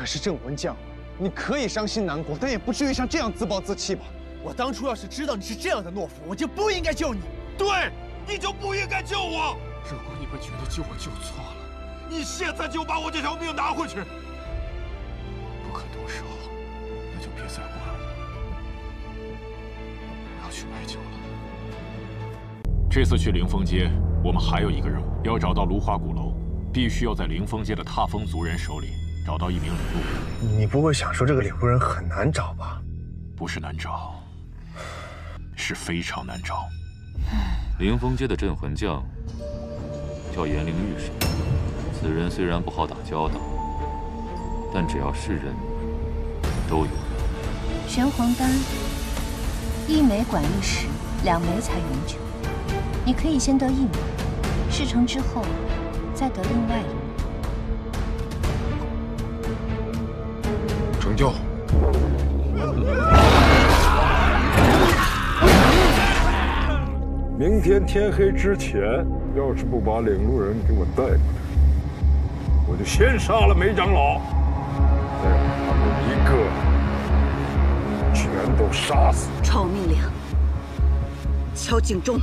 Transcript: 可是郑文将，你可以伤心难过，但也不至于像这样自暴自弃吧？我当初要是知道你是这样的懦夫，我就不应该救你。对，你就不应该救我。如果你们觉得救我救错了，你现在就把我这条命拿回去。不肯动手，那就别再怪我。要去白酒了。这次去灵峰街，我们还有一个任务，要找到芦花鼓楼，必须要在灵峰街的踏风族人手里。 找到一名领路人，你不会想说这个领路人很难找吧？不是难找，是非常难找。灵峰街的镇魂将叫颜灵玉神，此人虽然不好打交道，但只要是人，都有用。玄黄丹，一枚管一时，两枚才永久。你可以先得一枚，事成之后再得另外一枚。 成就。明天天黑之前，要是不把领路人给我带过来，我就先杀了梅长老，再把他们一个全都杀死。传命令，敲警钟。